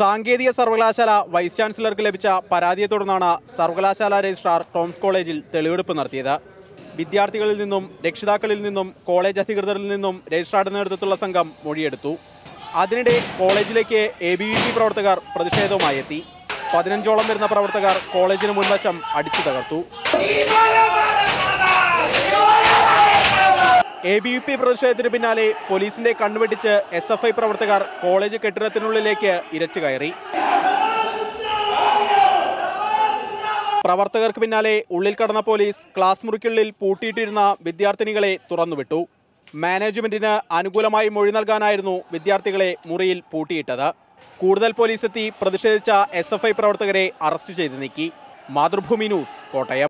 സാങ്കേതിക സർവകലാശാല വൈസ് ചാൻസലർക്ക് ലഭിച്ച പരാതിയെ തുടർന്നാണ് സർവകലാശാല രജിസ്ട്രാർ ടോംസ് കോളേജിൽ തെളിവെടുപ്പ് നടത്തിയത്. വിദ്യാർത്ഥികളിൽ നിന്നും രക്ഷിതാക്കളിൽ നിന്നും കോളേജ് അധികൃതരിൽ നിന്നും രജിസ്ട്രാറുടെ നേതൃത്വത്തിലുള്ള സംഘം മൊഴിയെടുത്തു. അതിനിടെ കോളേജിലേക്ക് എബിവിപി പ്രവർത്തകർ പ്രതിഷേധവുമായി എത്തി. 15ഓളം വരുന്ന പ്രവർത്തകർ കോളേജിന് മുൻവശം അടിച്ചു തകർത്തു. എബിവിപി പ്രതിഷേധത്തിന് പിന്നാലെ പോലീസിന്റെ കണ്ണുവെട്ടിച്ച് SFI പ്രവർത്തകർ കോളേജ് കെട്ടിടത്തിനുള്ളിലേക്ക് ഇരച്ചു കയറി. പ്രവർത്തകർക്ക് പിന്നാലെ ഉള്ളിൽ കടന്ന പോലീസ് ക്ലാസ് മുറിക്കുള്ളിൽ പൂട്ടിയിട്ടിരുന്ന വിദ്യാർത്ഥിനികളെ തുറന്നുവിട്ടു. മാനേജ്മെന്റിന് അനുകൂലമായി മൊഴി നൽകാനായിരുന്നു വിദ്യാർത്ഥികളെ മുറിയിൽ പൂട്ടിയിട്ടത്. കൂടുതൽ പോലീസെത്തി പ്രതിഷേധിച്ച SFI പ്രവർത്തകരെ അറസ്റ്റ് ചെയ്ത് നീക്കി. മാതൃഭൂമി ന്യൂസ്, കോട്ടയം.